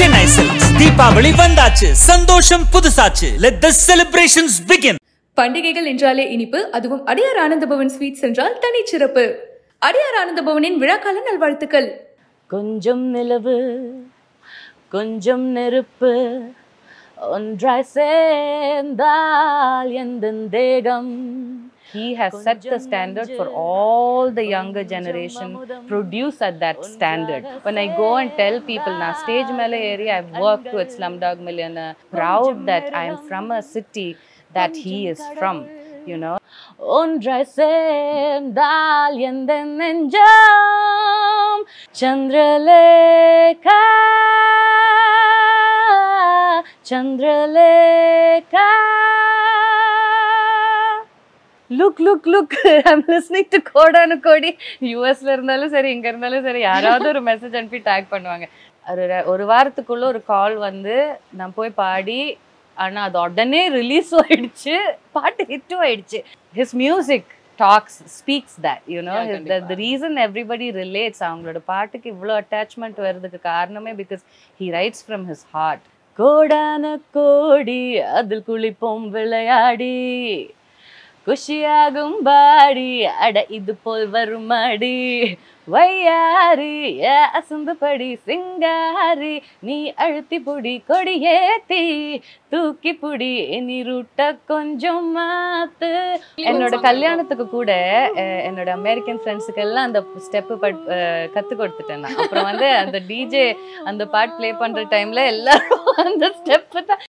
Chennai Silks. Deepavali vandachu, sandosham pudusachu. Let the celebrations begin. பண்டிகைகள் என்றாலே இனிப்பு, அதுவும் அடியார் ஆனந்தபவன் ஸ்வீட்ஸ் என்றால் தனிச்சிறப்பு. அடியார் ஆனந்தபவனின் விழாக்கால நல்வாழ்த்துக்கள். கொஞ்சம் நிலவு, கொஞ்சம் நெருப்பு, ஒன்றாய் சேர்ந்தால் எந்தன் தேகம். He has set the standard for all the younger generation, produce at that standard. When I go and tell people, na stage mele area, I've worked with Slumdog Millionaire, proud that I am from a city that he is from, you know. Ondrai sendal yenden enjam Chandralekha, Chandralekha. Look, look, look, I'm listening to Kodana Kodi. US la irundhalu seri inga irundhalu seri yaravad oru message anpi tag பண்ணுவாங்க. ஒரு வாரத்துக்குள்ள ஒரு கால் வந்து நான் போய் பாடி ஆனா அது உடனே ரிலீஸ் ஆயிடுச்சு. பாட்டு ஹிட் ஆயிடுச்சு. His music talks, speaks that, you know, yeah, the reason everybody relates அவங்களோட பாட்டுக்கு இவ்ளோ attachment வரதுக்கு காரணமே because he writes from his heart. கோடான கோடி அதில் குளிப்போம் விளையாடி குஷியாகும் பாடி அட இது போல் வருமாடி வையாரி அசந்து படி சிங்காரி நீ அழுத்தி புடி கொடியேத்தி தூக்கி புடி நீ ரூட்ட கொஞ்சம் மாத்து. என்னோட கல்யாணத்துக்கு கூட என்னோட அமெரிக்கன் ஃப்ரெண்ட்ஸுக்கெல்லாம் அந்த ஸ்டெப்பு கற்று கொடுத்துட்டேன். அப்புறம் வந்து அந்த டிஜே அந்த பாட்டு பிளே பண்ணுற டைமில் எல்லாரும் அந்த ஸ்டெப்பு தான்.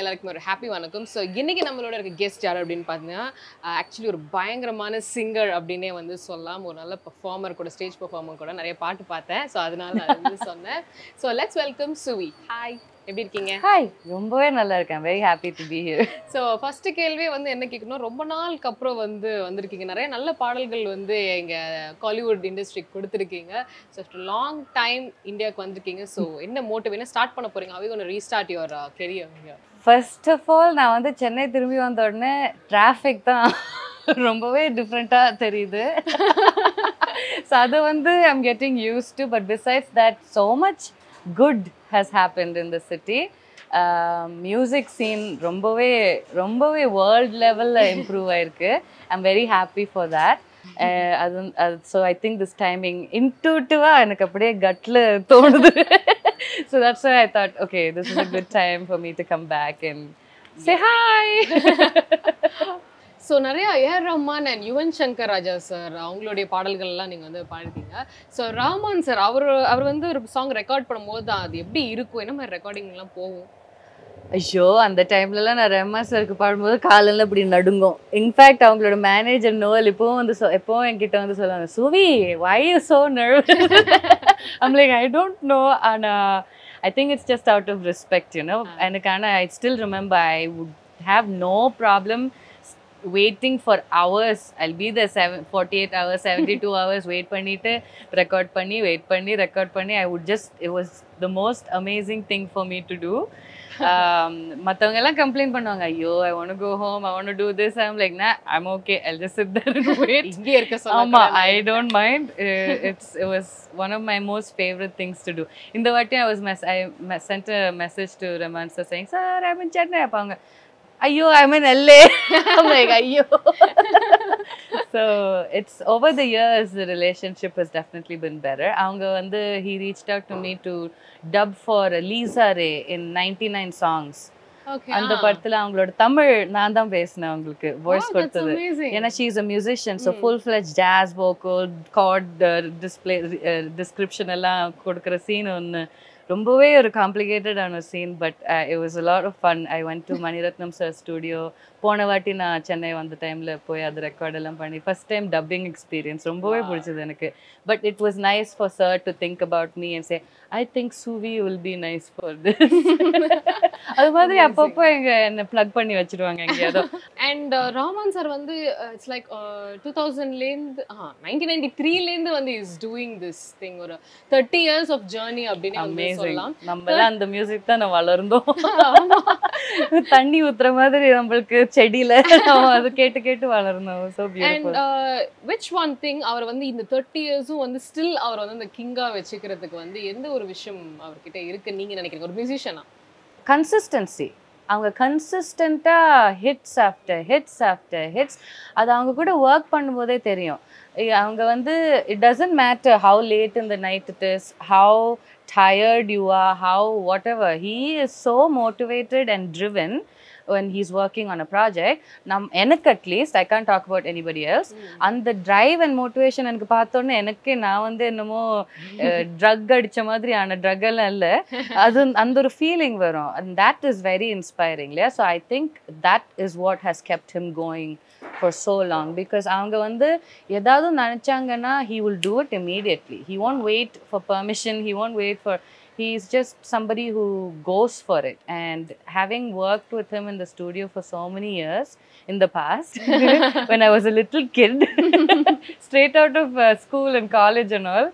எல்லாருக்கும் ஒரு ஹாப்பி வணக்கம். ஸோ இன்னைக்கு நம்மளோட இருக்க கெஸ்ட் யார் அப்படின்னு பார்த்தீங்கன்னா ஆக்சுவலி ஒரு பயங்கரமான சிங்கர் அப்படின்னே வந்து சொல்லலாம். ஒரு நல்ல பர்ஃபார்மர் கூட, ஸ்டேஜ் பர்ஃபார்மர் கூட. நிறைய பாட்டு பார்த்தேன், ஸோ அதனால நான் வந்து சொன்னேன். So let's welcome Suvi. Hi, எப்படி இருக்கீங்க? ஹாய், ரொம்பவே நல்லா இருக்கேன். Very happy to be here. So first கேள்வி வந்து என்ன கேட்கணும், ரொம்ப நாளுக்கு அப்புறம் வந்து வந்திருக்கீங்க. நிறைய நல்ல பாடல்கள் வந்து எங்கள் காலிவுட் இண்டஸ்ட்ரிக்கு கொடுத்துருக்கீங்க. ஸோ லாங் டைம் இந்தியாவுக்கு வந்திருக்கீங்க. ஸோ என்ன மோட்டிவ், என்ன ஸ்டார்ட் பண்ண போறீங்க? அவை ஒன்று restart your career. First of all நான் வந்து சென்னை திரும்பி வந்த உடனே டிராஃபிக் தான் ரொம்பவே டிஃப்ரெண்ட்டாக தெரியுது. ஸோ அது வந்து I am getting used to. But besides that so much good has happened in the city. Music scene ரொம்பவே ரொம்பவே வேர்ல்ட் லெவலில் இம்ப்ரூவ் ஆயிருக்கு. I am very happy for that. அது so I think this timing இன்ட்யூட்டிவாக எனக்கு அப்படியே கட்டில் தோணுது. So that's why I thought, okay, this is a good time for me to come back and say hi. So Nariya, A. R. Rahman and Yuvan Shankar Raja sir, avangaloda paadalgal la neenga vandu paadidinga. So Rahman sir, avaru vandu or song record panumbodhu adu eppadi irukum, enna mari recording la povum? ஐயோ, அந்த டைம்லலாம் நான் ரம்மா சாருக்கு பாடும்போது காலெல்லாம் இப்படி நடுங்கும். In fact அவங்களோட மேனேஜர் நோவல் இப்போவும் வந்து எப்போவும் என்கிட்ட வந்து சொல்லுவாங்க, Suvi why you so nervous? I'm like I don't know, ஆனால் I think it's just out of respect, you know. எனக்கு ஆனால் I still remember I would have no problem waiting for hours. I'll be there 48 hours, 72 hours, wait பண்ணிட்டு record பண்ணி, wait பண்ணி record பண்ணி. I would just, it was the most amazing thing for me to do. மத்தவங்க எல்லாம் complaint பண்ணுவாங்க, ஐயோ I want to go home, I want to do this. I'm like, nah, I'm okay, I'll just sit there and wait. இங்கே இருக்க சொல்லுங்க. ஆமா, I don't mind. It was one of my most favorite things to do. இந்த வாட்டி I sent a message to Rahman sir saying, sir I'm in Chennai. பாங்க, ஐயோ I'm in LA. I'm like, ஐயோ. So it's over the years the relationship has definitely been better. அவங்க வந்து he reached out to me to dub for Lisa Ray in 99 songs. Okay. அந்த படத்துல அவங்களோட தமிழ் நான் தான் பேசினேன் அவங்களுக்கு வாய்ஸ் கொடுத்தது. ஏன்னா she is a musician, so full-fledged jazz vocal, chord display description எல்லாம் கொடுக்கிற சீன் ஒன்னு. ரொம்பவே ஒரு காம்ப்ளிகேட்டடான scene. But it was a lot of fun. I went to Maniratnam sir studio. போன வாட்டி நான் சென்னை வந்த டைமில் போய் அது ரெக்கார்ட் எல்லாம் பண்ணி ஃபர்ஸ்ட் டைம் டப்பிங் எக்ஸ்பீரியன்ஸ் ரொம்பவே பிடிச்சது எனக்கு. But it was nice for sir to think about me and say I think Suvi will be nice for this. அது மாதிரி அப்பப்போ எங்கள் என்னை ப்ளக் பண்ணி வச்சுருவாங்க எங்கேயாவது. And Rahman sir, it's like 1993 is doing this thing. Or 30 years of journey. Amazing. The music is so beautiful. And which one thing, in the 30 years, still the kinga vechikkiradhukku, a musician? Consistency. They consistent hits after hits after hits. That's why they work. It doesn't matter how late in the night it is, how tired you are, how whatever. He is so motivated and driven when he's working on a project. At least, I can't talk about anybody else. And the drive and motivation, I drug feeling. And that is very inspiring. So I think that is what has kept him going for so long. Because he will do it immediately. He won't wait for permission. He won't wait for... He's just somebody who goes for it, and having worked with him in the studio for so many years in the past, when I was a little kid, straight out of school and college and all,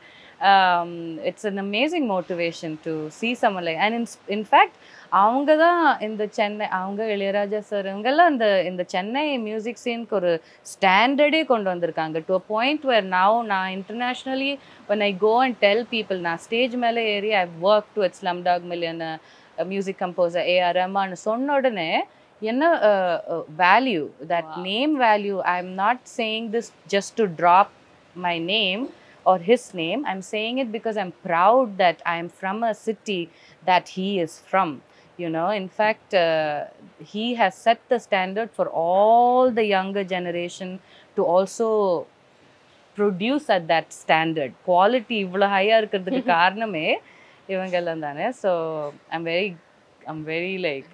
it's an amazing motivation to see someone like, and in fact, in the Chennai, in the Chennai music scene, standard to a point where now internationally, when I go and tell people, na stage mele eri, I've worked with Slumdog Millionaire, a music composer, A. R. Rahman, sonnodane, value, that wow. Name value. I'm not saying this just to drop my name or his name. I'm saying it because I'm proud that I'm from a city that he is from. In fact, he has set the standard for all the younger generation to also produce at that standard. Quality ivlo higher irukradhukku kaaraname ivangallam thane. So I'm very like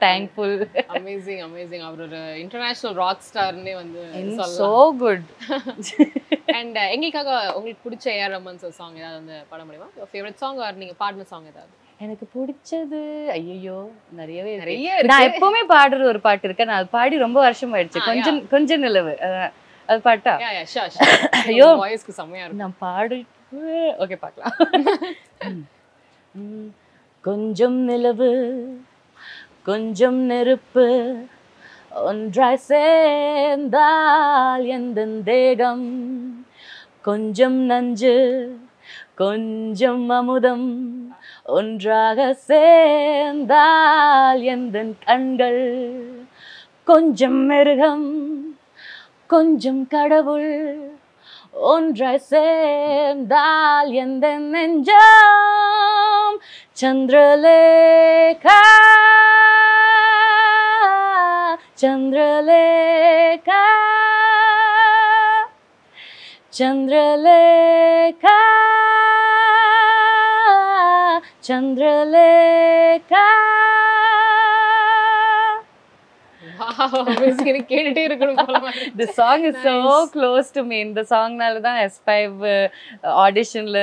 thankful. Amazing, amazing. Our international rock star ne vandu so good. And engilkaga ungalku pidicha A. R. Rahman song edha and paada mudiyuma? Your favorite song or neenga paadna song edha? எனக்கு பிடிச்சது ஐயோ நிறையவே இருக்கு. நான் எப்பவுமே பாடுற ஒரு பாட்டு இருக்கு. நான் அது பாடி ரொம்ப வருஷம் ஆயிடுச்சு. கொஞ்ச நிலவு. அது பாட்டா? யா யா ஷா ஷா. ஐயோ வாய்ஸ்க்கு செமையா இருக்கு. நான் பாடு. ஓகே பார்க்கலாம். கொஞ்சம் நிலவு கொஞ்சம் நெருப்பு ஒன்றாய் சேர்ந்தால் எந்த தேகம் கொஞ்சம் நஞ்சு கொஞ்சம் அமுதம் ஒன்றாக சேர்ந்தால் எந்த கண்கள் கொஞ்சம் மிருகம் கொஞ்சம் கடவுள் ஒன்றாய் சேர்ந்தால் எந்த நெஞ்சம் Chandralekha Chandralekha Chandralekha Chandralekha. Wow, the song is nice. So close to me. In the song S5 audition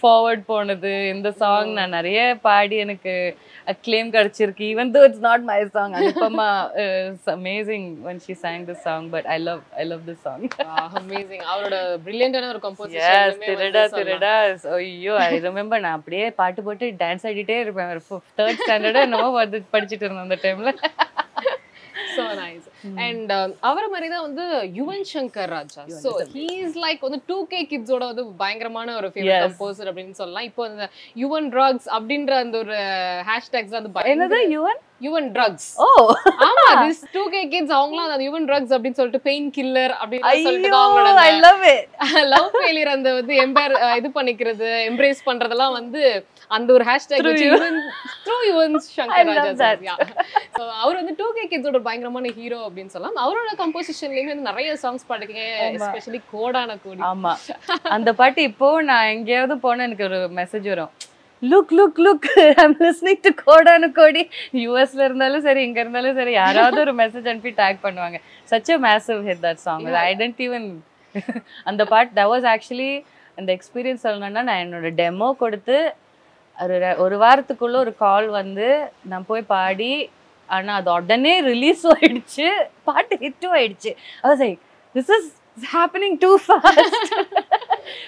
forward in the song na nariya paadi enakku acclaim kadachirukku, even though it's not my song. Anupama is amazing when she sang this song, but I love this song. Wow, amazing. Avroda brilliant ana or composition. Yes, Tirada is, oh, I remember na apdiye paatu potu dance adite irupen. 3rd standard enamo padichittu irundha and time la. So nice. And avara marida Yuvan Shankar Raja. So he is like 2K kids oda bayangaramana or favorite composer appdin sollalam. Ipo Yuvan drugs appdindra and or hashtags la enadha Yuvan drugs. Oh ama this 2K kids avangala and Yuvan drugs appdin solittu pain killer appdin solittu avangala. I love it. Love failure and embrace pandradala and or hashtag which even through Yuvan Shankar Raja. Yeah. So avaru 2K kids oda bayangaramana hero. Our composition songs, especially Kodana Kodi. And the party, I gave the message. Look, I'm listening to Kodana Kodi. US learners are another message and tag. Such a massive hit, that song. Yeah. I didn't even. And the part that was actually the experience, I demo call Anna adodane release hoiduchu, part hit hoiduchu. I was like, this is happening too fast.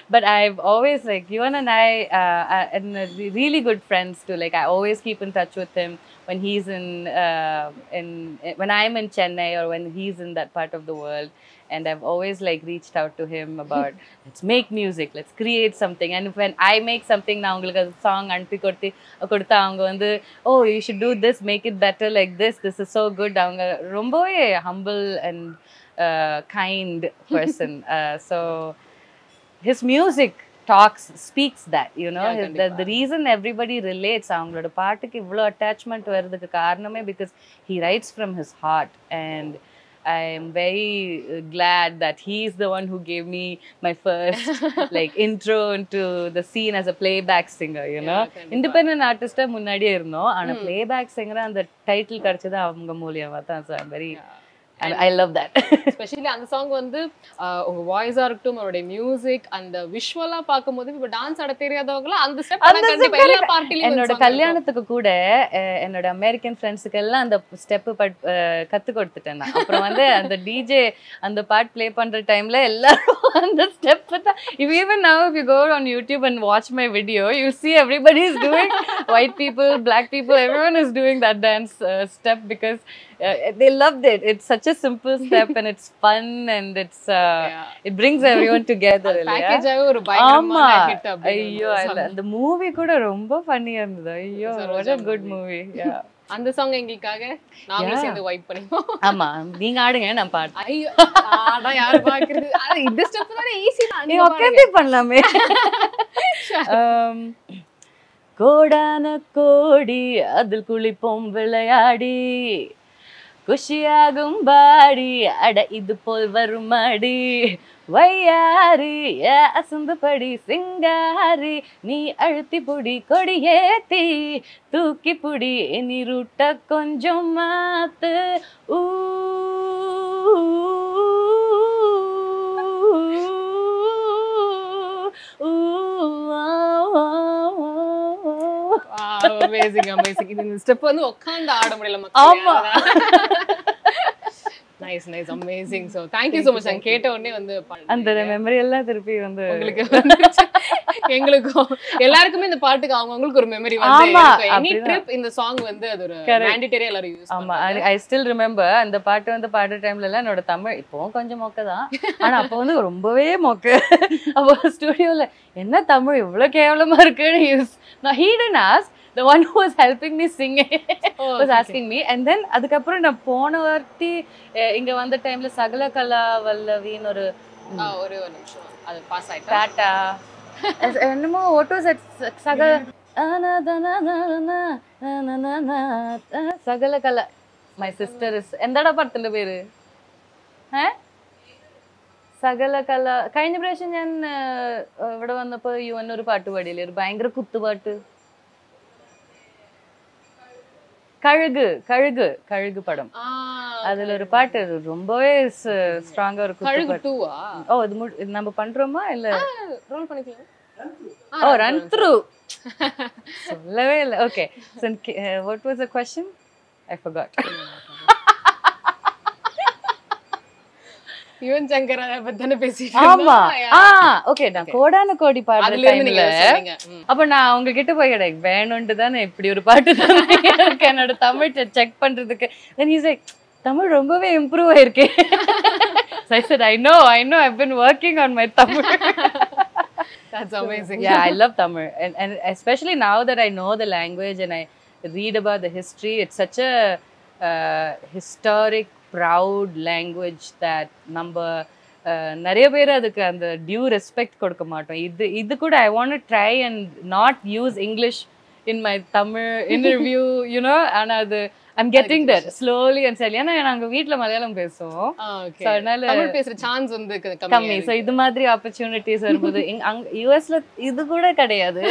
But I've always, like, Yuvan and I are really good friends too. Like, I always keep in touch with him when he's when I'm in Chennai or when he's in that part of the world. And I've always, like, reached out to him about, let's make music, let's create something. And when I make something, now a song, oh, you should do this, make it better like this. This is so good. Romboye humble and kind person. So his music speaks that, you know. Yeah, the reason everybody relates avangala paattu ku ivlo attachment varudhukku kaaraname because he writes from his heart, and I am very glad that he is the one who gave me my first like intro into the scene as a playback singer, you know. Yeah, independent artist munnadi irno ana playback singer and the title kadachadhu avanga mooliyama than. So I'm very and I love that. Especially on the song, voice or music and the visual, dance and step. And American friends the step and the DJ and the part play time the step. Even now, if you go on YouTube and watch my video, you'll see everybody is doing. White people, black people, everyone is doing that dance step because they loved it. It's such a simple step and it's fun and it's it brings everyone together. The package is hit up. Ayyo, the movie kuda romba funny irundha. Ayyo, what a good movie. Yeah. And the song engilukaga naamla sendu vibe panimo. Amma, neenga aadunga na paad. Ayyo, ada yaar paakiradhu. Idhu step thana easy da. Ni okkathi pannalame. Kodana Kodi adil kulipom vilayadi. Kushiyagum baadi ada idu pol varumadi vayyari asundu padi singari nee althi pudi kodiyeti tooki pudi ni ruta konjam maat Wow, amazing, amazing. This step is nice, nice, amazing. So, thank you so much. And Kate, and the memory all memory. Any trip in the song, mandatory use. I still remember. And the part on the party time, I Tamil. Studio, now he didn't ask. The one who was helping me sing was asking me, and then adukapra na pona varthi inga vandha time la sagala kala vallavin oru oru nimisham adu pass aita tata enmo what was it sagala na na na na na na na sagala kala. My sister is endada parthinte peru ha Sagala kala kainja prasham nan ivada vannappo Yuvan oru paattu paadile oru bhayangara kuttu paattu Karugu padam. Adhula oru paattu rombave stronger kuttu paattu. Karugu 2 ah. Oh, idu namba pandroma illa roll panikala. Oh, run through. Sollave illa. Okay. So what was the question? I forgot. Yuvan Shankar Raja பத்தன பேசிட்டு ஆமா okay நான் கோடான கோடி பாடுற டைம்ல அப்ப நான் உங்க கிட்ட போய் வேணும்னு தான இப்படி ஒரு பாட்டு தரேன் என்னோட தமிழ் செக் பண்றதுக்கு then he's like தமிழ் ரொம்பவே இம்ப்ரூவ் ஆயிருக்கு so I said I know I've been working on my Tamil. That's amazing. Yeah, I love Tamil and especially now that I know the language and I read about the history. It's such a historic, proud language that number the due respect koduka. I want to try and not use English in my Tamil interview, you know, and I'm getting that slowly and slowly. Okay. So Tamil chance kammi. So idu madri opportunities US la idu kuda kadiyadu.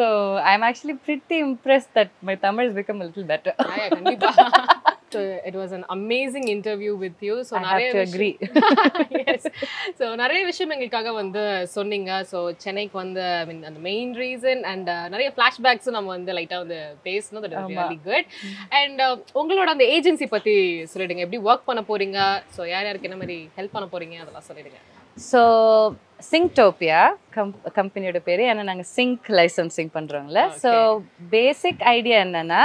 So I'm actually pretty impressed that my Tamil has become a little better. it was an amazing interview with you. So, I have to agree. Yes. So, Narey Vishim engalkaga vandu sonninga. So, Chennai ku vanda, I mean, the main reason and nariya flashbacks nam vanda light ah the pace no that is really good. And ungaloda and the agency patti solidinga. Eppadi work panna poringa? So, yaar yaarukku enna mari help panna poringa adala solidinga. So, Synctopia company peri ana nanga sync licensing pandrongla. Okay. So basic idea enna na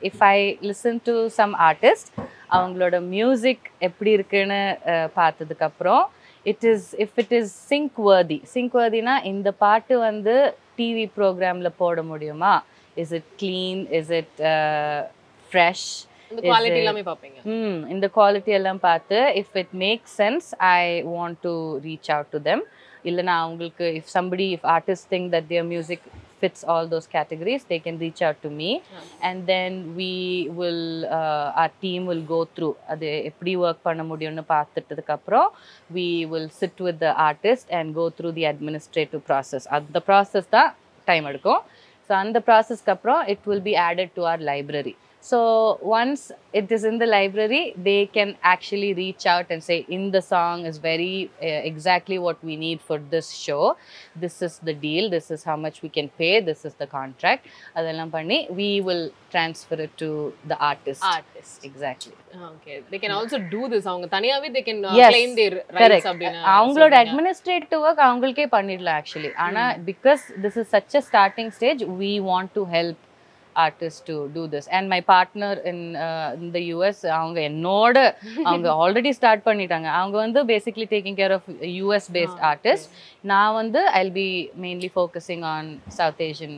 if I listen to some artist avangaloda music eppadi irukena paatadukku apro it is if it is sync worthy na indha paattu vandu TV program la poda mudiyuma, is it clean, is it fresh, the quality எல்லாமே பாப்பீங்க. In the quality எல்லாம் பார்த்து if it makes sense I want to reach out to them. இல்லனா உங்களுக்கு if artists think that their music fits all those categories they can reach out to me. And then we will our team will go through அது எப்படி work பண்ண முடியும்னு பார்த்துட்டதுக்கு அப்புறம் we will sit with the artist and go through the administrative process. அந்த process தான் time எடுக்கும். So அந்த process க்கு அப்புறம் it will be added to our library. So once it is in the library, they can actually reach out and say, in the song is very exactly what we need for this show. This is the deal. This is how much we can pay. This is the contract. Adellam panni, we will transfer it to the artist. Artist. Exactly. Okay. They can also do this. Thaniyave they can claim their rights. Correct. Avangaloda administrative work avangalke pannidla actually. Ana because this is such a starting stage, we want to help artists to do this, and my partner in the US avanga ennod avanga already start pannitaanga avanga vandu basically taking care of US based artists. Now vandu I'll be mainly focusing on South Asian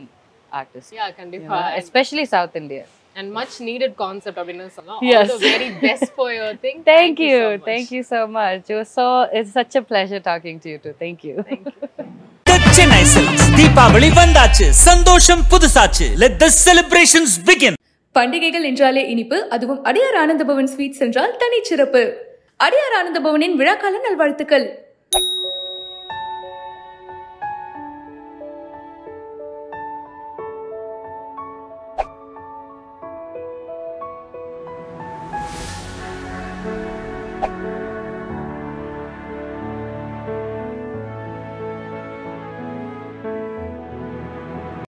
artists, yeah, kandipa, you know, especially South India and much needed concept abinna solla. Yes. All the very best for your thing. Thank you so much. Thank you so much. So it's such a pleasure talking to you too. Thank you. Chennai Silks Deepavali vandaachu, sandosham pudusaachu. Let the celebrations begin. பண்டிகைகள் என்றாலே இனிப்பு, அதுவும் அடியார் Anandabhavan sweets என்றால் தனி சிறப்பு. அடியார் ஆனந்தபவனின் விழாக்கால நல்வாழ்த்துக்கள்.